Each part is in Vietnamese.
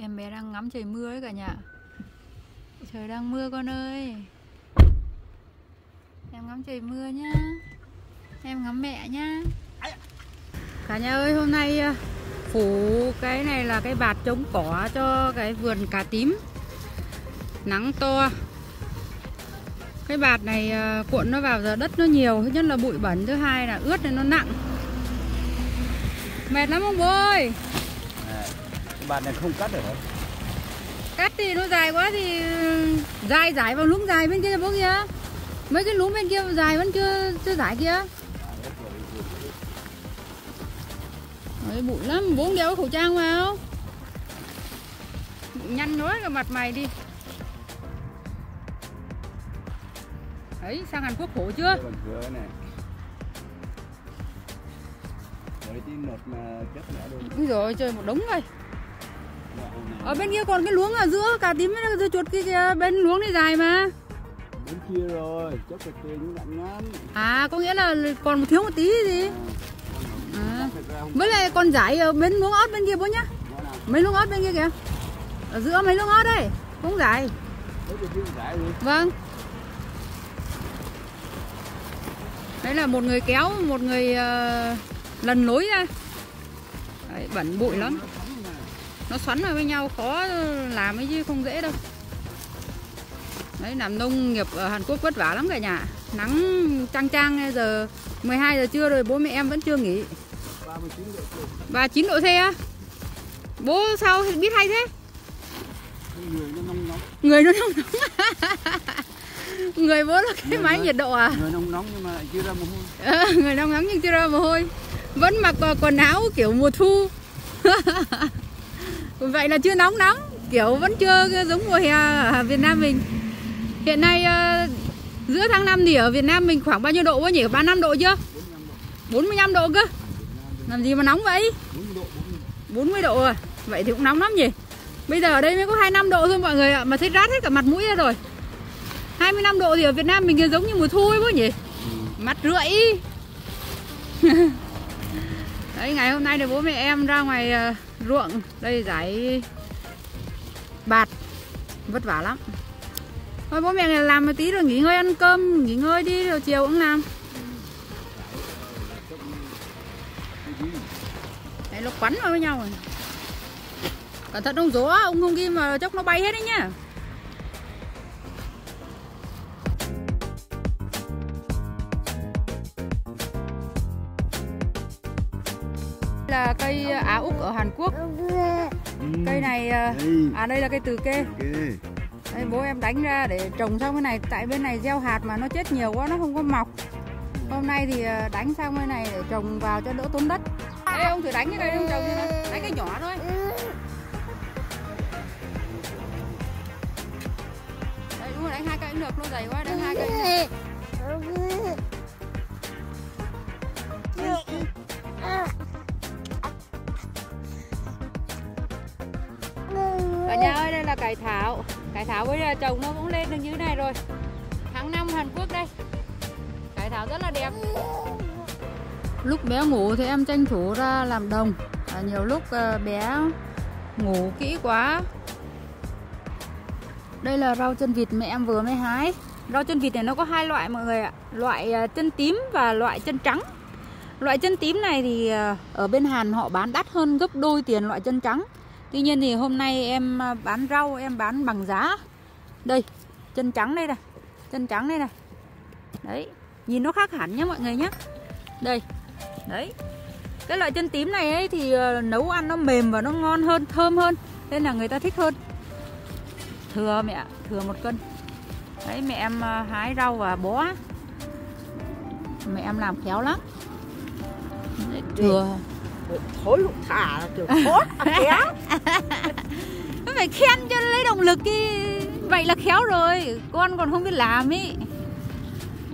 Em bé đang ngắm trời mưa ấy cả nhà. Trời đang mưa con ơi. Em ngắm trời mưa nhá. Em ngắm mẹ nhá. Cả nhà ơi, hôm nay phủ cái này là cái bạt chống cỏ cho cái vườn cà tím. Nắng to. Cái bạt này cuộn nó vào giờ đất nó nhiều. Thứ nhất là bụi bẩn, thứ hai là ướt nên nó nặng. Mệt lắm ông bố ơi. Bạt này không cắt được không? Cắt thì nó dài quá thì dài giải vào lúng dài bên kia bố kia. Mấy cái lúng bên kia dài vẫn chưa giải kia. Đấy, bụi lắm, bố đeo khẩu trang vào. Nhăn nhối cả mặt mày đi. Đấy, sang Hàn Quốc khổ chưa? Úi giời, chơi một đống này. Ở bên kia còn cái luống ở giữa cà tím với dưa chuột kia, bên luống này dài mà. Bên kia rồi, chắc là tiền nặng lắm. À, có nghĩa là còn thiếu một tí gì? À. Với lại còn giải ở bên luống ớt bên kia bố nhá. Mấy luống ớt bên kia kìa. Ở giữa mấy luống ớt đây, cũng giải. Vâng. Đấy là một người kéo, một người lần lối ra. Đấy, bẩn bụi lắm. Nó xoắn vào với nhau khó làm ấy chứ không dễ đâu. Đấy, làm nông nghiệp ở Hàn Quốc vất vả lắm cả nhà. Nắng chang chang giờ 12 giờ trưa rồi bố mẹ em vẫn chưa nghỉ. 39 độ C á. Bố sao biết hay thế? Người nó nóng nóng. Người nó nóng nóng. Người bố là cái máy nhiệt độ à? Người nóng nóng nhưng mà chưa ra mồ hôi. À, người nóng nóng nhưng chưa ra mồ hôi. Vẫn mặc quần áo kiểu mùa thu. Vậy là chưa nóng lắm, kiểu vẫn chưa giống mùa hè ở Việt Nam mình. Hiện nay giữa tháng 5 thì ở Việt Nam mình khoảng bao nhiêu độ quá nhỉ? 35 độ chưa? 45 độ cơ. Làm gì mà nóng vậy? 40 độ à? Vậy thì cũng nóng lắm nhỉ? Bây giờ ở đây mới có 25 độ thôi mọi người ạ, mà thấy rát hết cả mặt mũi ra rồi. 25 độ thì ở Việt Nam mình giống như mùa thu ấy quá nhỉ? Mặt rưỡi. Đấy, ngày hôm nay thì bố mẹ em ra ngoài ruộng đây giải bạt vất vả lắm. Thôi bố mẹ làm một tí rồi nghỉ ngơi ăn cơm, nghỉ ngơi đi rồi chiều cũng làm. Đấy, nó quắn vào với nhau rồi. Cẩn thận ông gió, ông không kim mà chốc nó bay hết đấy nhá. Là cây Á Úc ở Hàn Quốc. Cây này à, đây là cây từ kê. Đây, bố em đánh ra để trồng sang bên này, tại bên này gieo hạt mà nó chết nhiều quá nó không có mọc. Hôm nay thì đánh sang bên này để trồng vào cho đỡ tốn đất. Ê, ông thử đánh cái cây không trồng cho nó, đánh cái nhỏ thôi. Đây đúng rồi, đánh hai cây cũng được, nó dày quá, đánh hai cây. Cả nhà ơi, đây là cải thảo. Cải thảo bây giờ trồng nó cũng lên được như này rồi. Tháng 5 Hàn Quốc đây. Cải thảo rất là đẹp. Lúc bé ngủ thì em tranh thủ ra làm đồng. Nhiều lúc bé ngủ kỹ quá. Đây là rau chân vịt mẹ em vừa mới hái. Rau chân vịt này nó có hai loại mọi người ạ. Loại chân tím và loại chân trắng. Loại chân tím này thì ở bên Hàn họ bán đắt hơn gấp đôi tiền loại chân trắng. Tuy nhiên thì hôm nay em bán rau, em bán bằng giá. Đây, chân trắng đây này. Chân trắng đây này. Đấy, nhìn nó khác hẳn nhé mọi người nhé. Đây, đấy. Cái loại chân tím này ấy thì nấu ăn nó mềm và nó ngon hơn, thơm hơn. Nên là người ta thích hơn. Thừa mẹ, thừa 1 cân. Đấy, mẹ em hái rau và bó. Mẹ em làm khéo lắm. Đấy, thừa... Thối lục thả là kiểu tốt và khéo. Nó phải khen cho lấy động lực đi. Vậy là khéo rồi. Con còn không biết làm ý.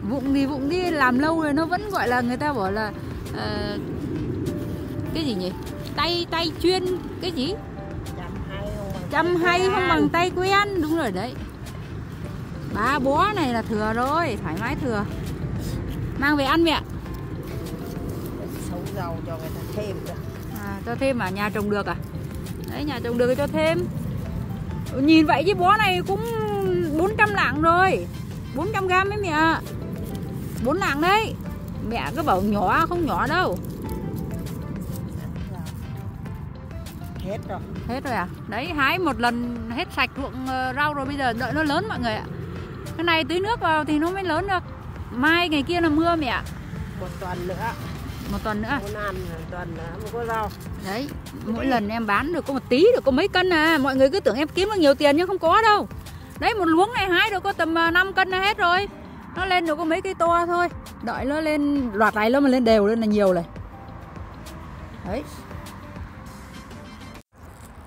Vụng thì vụng đi, làm lâu rồi nó vẫn gọi là, người ta bảo là cái gì nhỉ? Tay chuyên. Cái gì? Chăm hay không bằng tay quen. Đúng rồi đấy. Ba bó này là thừa rồi. Thoải mái thừa. Mang về ăn mẹ. Rau cho người ta thêm. À, cho thêm ở nhà trồng được à? Đấy, nhà trồng được thì cho thêm. Nhìn vậy chứ bó này cũng 400 lạng rồi, 400 gram đấy mẹ, 4 lạng đấy. Mẹ cứ bảo nhỏ, không nhỏ đâu. Hết rồi. Hết rồi à? Đấy, hái một lần hết sạch ruộng rau rồi, bây giờ đợi nó lớn mọi người ạ. Cái này tưới nước vào thì nó mới lớn được. Mai ngày kia là mưa mẹ. Một tuần nữa. Một tuần nữa có rau. Đấy, mỗi lần em bán được có một tí, được có mấy cân à. Mọi người cứ tưởng em kiếm được nhiều tiền nhưng không có đâu. Đấy, một luống này hái được có tầm 5 cân là hết rồi. Nó lên được có mấy cây to thôi. Đợi nó lên, loạt này nó mà lên đều lên là nhiều này. Đấy.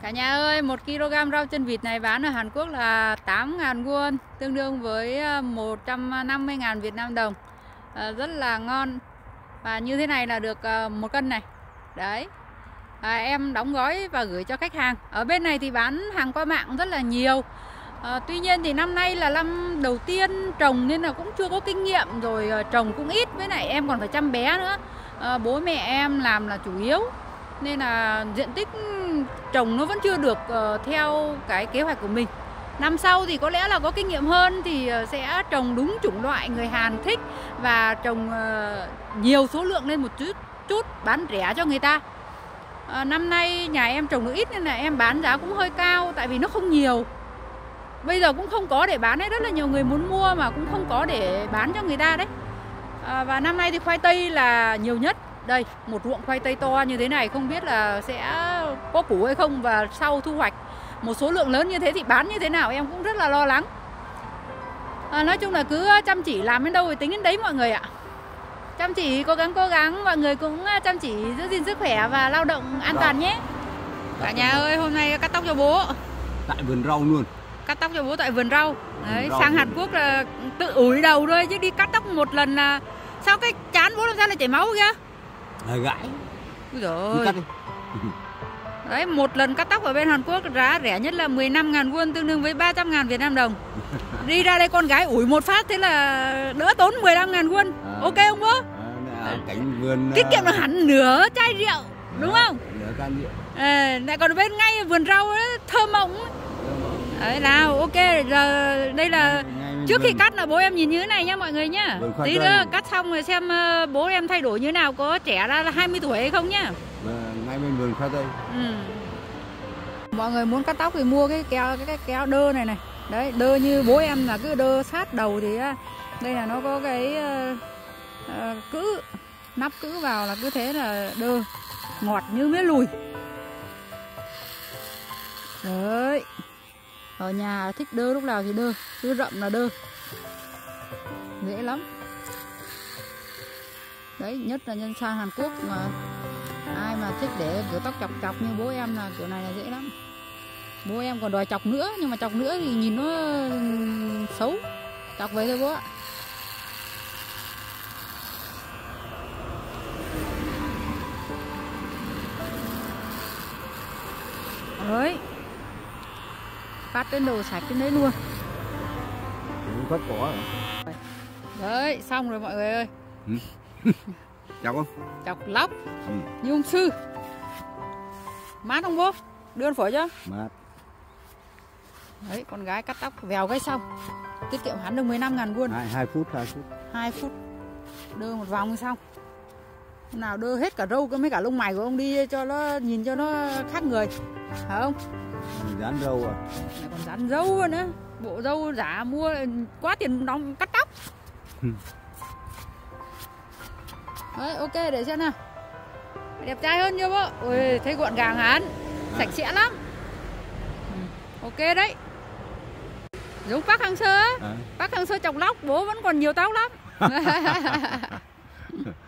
Cả nhà ơi, 1 kg rau chân vịt này bán ở Hàn Quốc là 8.000 won, tương đương với 150.000 Việt Nam đồng. Rất là ngon. Và như thế này là được 1 cân này. Đấy. Em đóng gói và gửi cho khách hàng. Ở bên này thì bán hàng qua mạng rất là nhiều. Tuy nhiên thì năm nay là năm đầu tiên trồng nên là cũng chưa có kinh nghiệm, rồi trồng cũng ít, với lại em còn phải chăm bé nữa. Bố mẹ em làm là chủ yếu nên là diện tích trồng nó vẫn chưa được theo cái kế hoạch của mình. Năm sau thì có lẽ là có kinh nghiệm hơn thì sẽ trồng đúng chủng loại người Hàn thích và trồng nhiều số lượng lên một chút bán rẻ cho người ta. Năm nay nhà em trồng được ít nên là em bán giá cũng hơi cao, tại vì nó không nhiều. Bây giờ cũng không có để bán đấy, rất là nhiều người muốn mua mà cũng không có để bán cho người ta đấy. Và năm nay thì khoai tây là nhiều nhất. Đây, một ruộng khoai tây to như thế này không biết là sẽ có củ hay không, và sau thu hoạch một số lượng lớn như thế thì bán như thế nào em cũng rất là lo lắng. Nói chung là cứ chăm chỉ làm đến đâu thì tính đến đấy mọi người ạ. Chăm chỉ, cố gắng, mọi người cũng chăm chỉ giữ gìn sức khỏe và lao động an toàn nhé. Cả nhà ơi, hôm nay cắt tóc cho bố. Tại vườn rau luôn. Cắt tóc cho bố tại vườn rau. Đấy, sang Hàn Quốc là tự ủi đầu thôi chứ đi cắt tóc một lần là sao cái chán bố làm sao lại chảy máu kìa. Hơi gãi. Rồi. Đấy, một lần cắt tóc ở bên Hàn Quốc giá rẻ nhất là 15.000 won, tương đương với 300.000 Việt Nam đồng. Đi ra đây con gái ủi một phát thế là đỡ tốn 15.000 won. Ok không bố? Cảnh vườn tiết kiệm là hẳn nửa chai rượu, đúng không? Nửa can rượu. Lại còn bên ngay vườn rau ấy, thơm mộng. Đấy nào, ok, giờ đây là trước khi cắt là bố em nhìn như thế này nha mọi người nhá. Tí nữa cắt xong rồi xem bố em thay đổi như thế nào, có trẻ ra là 20 tuổi hay không nhá. Ngay bên vườn khoai tây. Mọi người muốn cắt tóc thì mua cái kéo đơ này này. Đấy, đơ như bố em là cứ đơ sát đầu thì đây là nó có cái cữ, nắp cữ vào là cứ thế là đơ, ngọt như mía lùi. Đấy. Ở nhà thích đơ lúc nào thì đơ, cứ rậm là đơ, dễ lắm. Đấy, nhất là nhân sang Hàn Quốc mà ai mà thích để kiểu tóc chọc như bố em là kiểu này là dễ lắm. Bố em còn đòi chọc nữa, nhưng mà chọc nữa thì nhìn nó xấu, chọc vậy thôi bố ạ. Đấy, phát cái đồ sạch trên đấy luôn. Phát cỏ. Đấy, xong rồi mọi người ơi. Chọc không? Chọc lóc. Như ông sư. Mát không bố? Đưa con phổi cho. Mát. Đấy, con gái cắt tóc vèo cái xong. Tiết kiệm hắn được 15.000 won. 2 phút. Đưa một vòng xong. Hôm nào đưa hết cả râu mấy cả lông mày của ông đi cho nó nhìn cho nó khác người. Phải không? Dán râu à? Còn dán râu nữa. Bộ râu giả mua quá tiền đóng cắt tóc. Đấy, ok, để xem nào. Đẹp trai hơn chưa bố? Ôi, thấy gọn gàng hắn. Sạch sẽ lắm. Ok đấy. Giống Park Hang Sơ á. Park Hang Sơ chọc lóc, bố vẫn còn nhiều tóc lắm.